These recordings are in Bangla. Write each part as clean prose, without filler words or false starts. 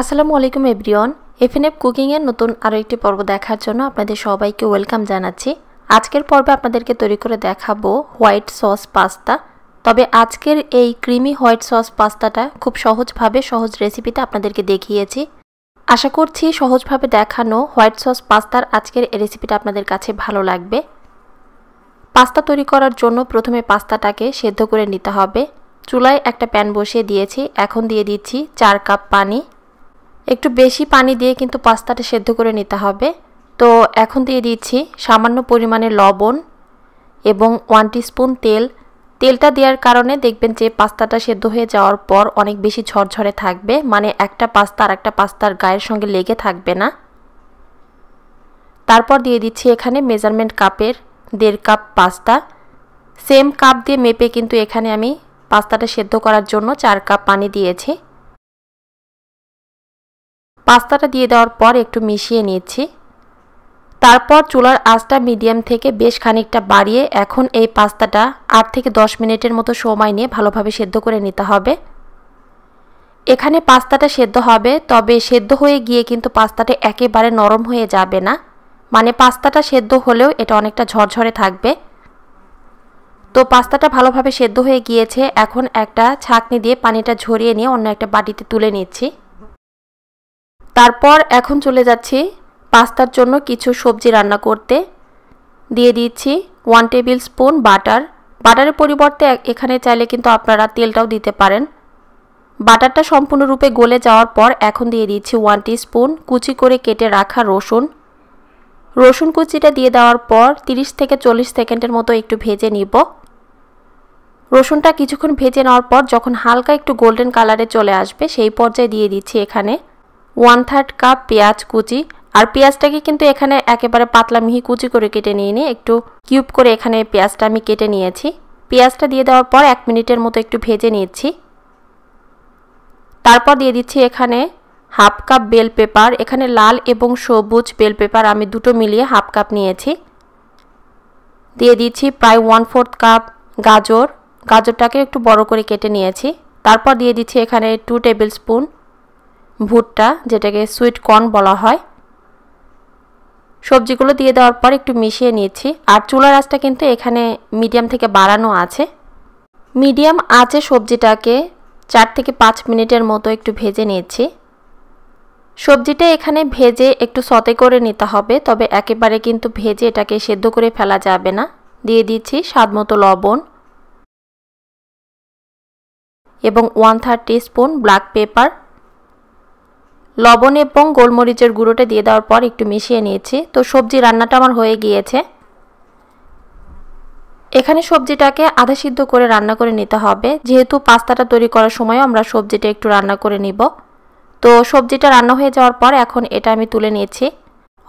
আসসালামু আলাইকুম एवरीवन एफएनएफ कुकिंग এর নতুন আরো একটি পর্ব দেখার জন্য আপনাদের সবাইকে ওয়েলকাম জানাচ্ছি। আজকের পর্বে আপনাদেরকে তৈরি করে দেখাবো হোয়াইট সস পাস্তা। তবে আজকের এই ক্রিমি হোয়াইট সস পাস্তাটা খুব সহজভাবে সহজ রেসিপিতে আপনাদেরকে দেখিয়েছি। আশা করছি সহজভাবে দেখানো হোয়াইট সস পাস্তার আজকের এই রেসিপিটা আপনাদের কাছে ভালো লাগবে। পাস্তা তৈরি করার জন্য প্রথমে পাস্তাটাকে সেদ্ধ করে নিতে হবে। চুলায় একটা প্যান বসিয়ে দিয়েছি, এখন দিয়ে দিচ্ছি 4 কাপ পানি। একটু বেশি পানি দিয়ে কিন্তু পাস্তাটা সেদ্ধ করে নিতে হবে। তো এখন দিয়ে দিচ্ছি সামান্য পরিমাণে লবণ এবং 1 টিস্পুন তেল। তেলটা দেওয়ার কারণে দেখবেন যে পাস্তাটা সেদ্ধ হয়ে যাওয়ার পর অনেক বেশি ঝরঝরে থাকবে, মানে একটা পাস্তা আর একটা পাস্তার গায়ের সঙ্গে লেগে থাকবে না। তারপর দিয়ে দিচ্ছি এখানে মেজারমেন্ট কাপের 1.5 কাপ পাস্তা। সেম কাপ দিয়ে মেপে কিন্তু এখানে আমি পাস্তাটা সেদ্ধ করার জন্য 4 কাপ পানি দিয়েছি। পাস্তাটা দিয়ে দেওয়ার পর একটু মিশিয়ে নিচ্ছি। তারপর চুলার আঁচটা মিডিয়াম থেকে বেশ খানিকটা বাড়িয়ে এখন এই পাস্তাটা 8 থেকে 10 মিনিটের মতো সময় নিয়ে ভালোভাবে সেদ্ধ করে নিতে হবে। এখানে পাস্তাটা সেদ্ধ হবে, তবে সেদ্ধ হয়ে গিয়ে কিন্তু পাস্তাটা একেবারে নরম হয়ে যাবে না, মানে পাস্তাটা সেদ্ধ হলেও এটা অনেকটা ঝরঝরে থাকবে। তো পাস্তাটা ভালোভাবে সেদ্ধ হয়ে গিয়েছে, এখন একটা ছাঁকনি দিয়ে পানিটা ঝরিয়ে নিয়ে অন্য একটা বাটিতে তুলে নিচ্ছি। তারপর এখন চলে যাচ্ছি পাস্তার জন্য কিছু সবজি রান্না করতে। দিয়ে দিচ্ছি 1 টেবিল স্পুন বাটার। বাটারের পরিবর্তে এখানে চাইলে কিন্তু আপনারা তেলটাও দিতে পারেন। বাটারটা সম্পূর্ণরূপে গলে যাওয়ার পর এখন দিয়ে দিচ্ছি 1 টিস্পুন কুচি করে কেটে রাখা রসুন। রসুন কুচিটা দিয়ে দেওয়ার পর 30 থেকে 40 সেকেন্ডের মতো একটু ভেজে নিব। রসুনটা কিছুক্ষণ ভেজে নেওয়ার পর যখন হালকা একটু গোল্ডেন কালারে চলে আসবে সেই পর্যায়ে দিয়ে দিচ্ছি এখানে 1/3 কাপ পেঁয়াজ কুচি। আর পেঁয়াজটাকে কিন্তু এখানে একেবারে পাতলা মিহি কুচি করে কেটে নিয়ে একটু কিউব করে এখানে পেঁয়াজটা আমি কেটে নিয়েছি। পেঁয়াজটা দিয়ে দেওয়ার পর 1 মিনিটের মতো একটু ভেজে নিচ্ছি। তারপর দিয়ে দিচ্ছি এখানে 1/2 কাপ বেল পেপার। এখানে লাল এবং সবুজ বেল পেপার আমি দুটো মিলিয়ে 1/2 কাপ নিয়েছি। দিয়ে দিচ্ছি প্রায় 1/4 কাপ গাজর। গাজরটাকে একটু বড় করে কেটে নিয়েছি। তারপর দিয়ে দিচ্ছি এখানে 2 টেবিল স্পুন ভুট্টা, যেটাকে সুইট কর্ন বলা হয়। সবজিগুলো দিয়ে দেওয়ার পর একটু মিশিয়ে নিচ্ছি। আর চুলার আঁচটা কিন্তু এখানে মিডিয়াম থেকে বাড়ানো আছে। মিডিয়াম আঁচে সবজিটাকে 4 থেকে 5 মিনিটের মতো একটু ভেজে নিচ্ছি। সবজিটা এখানে ভেজে একটু সতে করে নিতে হবে, তবে একেবারে কিন্তু ভেজে এটাকে সেদ্ধ করে ফেলা যাবে না। দিয়ে দিচ্ছি স্বাদমতো লবণ এবং 1/3 টিস্পুন ব্ল্যাক পেপার। লবণ এবং গোলমরিচের গুঁড়োটা দিয়ে দেওয়ার পর একটু মিশিয়ে নিয়েছি। তো সবজি রান্নাটা আমার হয়ে গিয়েছে। এখানে সবজিটাকে আধা সিদ্ধ করে রান্না করে নিতে হবে, যেহেতু পাস্তাটা তৈরি করার সময় আমরা সবজিটা একটু রান্না করে নিব। তো সবজিটা রান্না হয়ে যাওয়ার পর এখন এটা আমি তুলে নিয়েছি।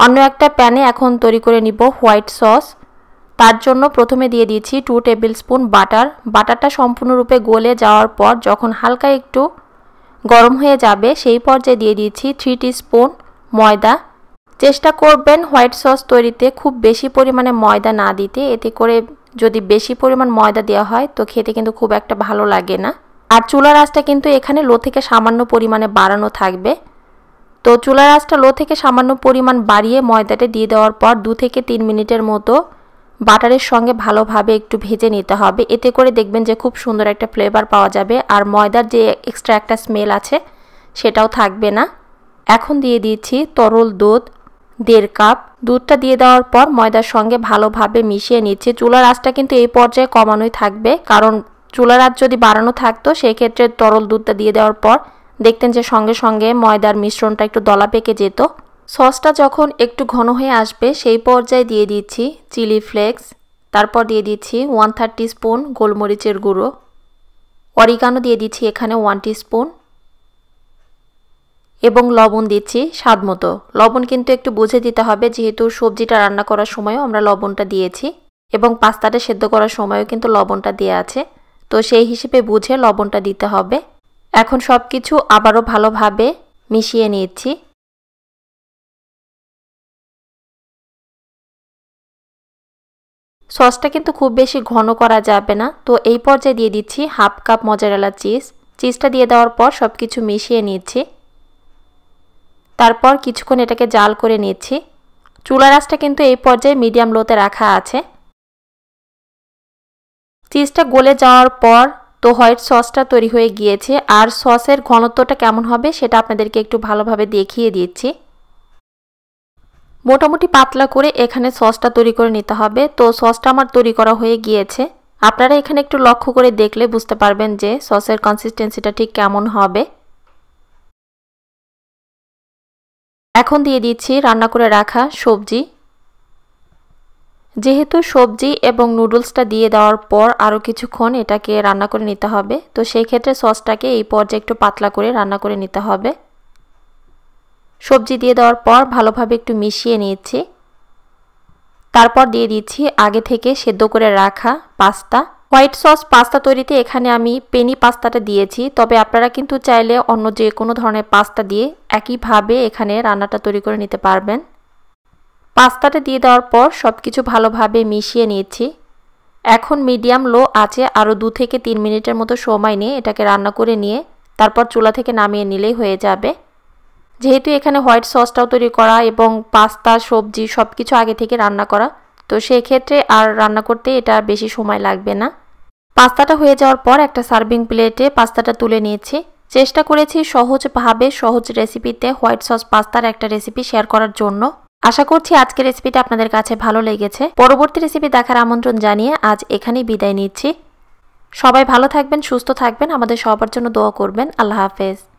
অন্য একটা প্যানে এখন তৈরি করে নিব হোয়াইট সস। তার জন্য প্রথমে দিয়ে দিচ্ছি 2 টেবিল স্পুন বাটার। বাটারটা সম্পূর্ণরূপে গলে যাওয়ার পর যখন হালকা একটু গরম হয়ে যাবে সেই পর্যায়ে দিয়ে দিচ্ছি 3 টিস্পুন ময়দা। চেষ্টা করবেন হোয়াইট সস তৈরিতে খুব বেশি পরিমাণে ময়দা না দিতে, এতে করে যদি বেশি পরিমাণ ময়দা দেওয়া হয় তো খেতে কিন্তু খুব একটা ভালো লাগে না। আর চুলার আঁচটা কিন্তু এখানে লো থেকে সামান্য পরিমাণে বাড়ানো থাকবে। তো চুলার আঁচটা লো থেকে সামান্য পরিমাণ বাড়িয়ে ময়দাটা দিয়ে দেওয়ার পর 2 থেকে 3 মিনিটের মতো বাটারের সঙ্গে ভালোভাবে একটু ভেজে নিতে হবে। এতে করে দেখবেন যে খুব সুন্দর একটা ফ্লেভার পাওয়া যাবে, আর ময়দার যে এক্সট্রা একটা স্মেল আছে সেটাও থাকবে না। এখন দিয়ে দিচ্ছি তরল দুধ 1.5 কাপ। দুধটা দিয়ে দেওয়ার পর ময়দার সঙ্গে ভালোভাবে মিশিয়ে নিচ্ছে। চুলার আঁচটা কিন্তু এই পর্যায়ে কমানোই থাকবে, কারণ চুলার আঁচ যদি বাড়ানো থাকতো সেক্ষেত্রে তরল দুধটা দিয়ে দেওয়ার পর দেখতেন যে সঙ্গে সঙ্গে ময়দার মিশ্রণটা একটু দলা পেকে যেত। সসটা যখন একটু ঘন হয়ে আসবে সেই পর্যায়ে দিয়ে দিচ্ছি চিলি ফ্লেক্স। তারপর দিয়ে দিচ্ছি 1/3 টিস্পুন গোলমরিচের গুঁড়ো। অরিগানো দিয়ে দিচ্ছি এখানে 1 টিস্পুন এবং লবণ দিচ্ছি স্বাদ মতো। লবণ কিন্তু একটু বুঝে দিতে হবে, যেহেতু সবজিটা রান্না করার সময়ও আমরা লবণটা দিয়েছি এবং পাস্তাটা সেদ্ধ করার সময়ও কিন্তু লবণটা দেওয়া আছে, তো সেই হিসেবে বুঝে লবণটা দিতে হবে। এখন সব কিছু আবারও ভালোভাবে মিশিয়ে নিচ্ছি। সসটা কিন্তু খুব বেশি ঘন করা যাবে না। তো এই পর্যায়ে দিয়ে দিচ্ছি 1/2 কাপ মোজারেলা চিজ। চিজটা দিয়ে দেওয়ার পর সব কিছু মিশিয়ে নিচ্ছি। তারপর কিছুক্ষণ এটাকে জাল করে নিয়েছি। চুলার আঁচটা কিন্তু এই পর্যায়ে মিডিয়াম লোতে রাখা আছে। চিজটা গলে যাওয়ার পর তো হোয়াইট সসটা তৈরি হয়ে গিয়েছে। আর সসের ঘনত্বটা কেমন হবে সেটা আপনাদেরকে একটু ভালোভাবে দেখিয়ে দিচ্ছি। মোটামুটি পাতলা করে এখানে সসটা তৈরি করে নিতে হবে। তো সসটা আমার তৈরি করা হয়ে গিয়েছে। আপনারা এখানে একটু লক্ষ্য করে দেখলে বুঝতে পারবেন যে সসের কনসিস্টেন্সিটা ঠিক কেমন হবে। এখন দিয়ে দিচ্ছি রান্না করে রাখা সবজি। যেহেতু সবজি এবং নুডলসটা দিয়ে দেওয়ার পর আরও কিছুক্ষণ এটাকে রান্না করে নিতে হবে, তো সেই ক্ষেত্রে সসটাকে এই পর্যায়ে একটু পাতলা করে রান্না করে নিতে হবে। সবজি দিয়ে দেওয়ার পর ভালোভাবে একটু মিশিয়ে নিয়েছি। তারপর দিয়ে দিচ্ছি আগে থেকে সেদ্ধ করে রাখা পাস্তা। হোয়াইট সস পাস্তা তৈরিতে এখানে আমি পেনি পাস্তাটা দিয়েছি, তবে আপনারা কিন্তু চাইলে অন্য যে কোনো ধরনের পাস্তা দিয়ে একইভাবে এখানে রান্নাটা তৈরি করে নিতে পারবেন। পাস্তাটা দিয়ে দেওয়ার পর সব কিছু ভালোভাবে মিশিয়ে নিয়েছি। এখন মিডিয়াম লো আঁচে আরও 2 থেকে 3 মিনিটের মতো সময় নিয়ে এটাকে রান্না করে নিয়ে তারপর চুলা থেকে নামিয়ে নিলেই হয়ে যাবে। যেহেতু এখানে হোয়াইট সসটাও তৈরি করা এবং পাস্তা সবজি সব কিছু আগে থেকে রান্না করা, তো সেক্ষেত্রে আর রান্না করতে এটা বেশি সময় লাগবে না। পাস্তাটা হয়ে যাওয়ার পর একটা সার্ভিং প্লেটে পাস্তাটা তুলে নিয়েছি। চেষ্টা করেছি সহজভাবে সহজ রেসিপিতে হোয়াইট সস পাস্তার একটা রেসিপি শেয়ার করার জন্য। আশা করছি আজকের রেসিপিটা আপনাদের কাছে ভালো লেগেছে। পরবর্তী রেসিপি দেখার আমন্ত্রণ জানিয়ে আজ এখানেই বিদায় নিচ্ছি। সবাই ভালো থাকবেন, সুস্থ থাকবেন, আমাদের সবার জন্য দোয়া করবেন। আল্লাহ হাফেজ।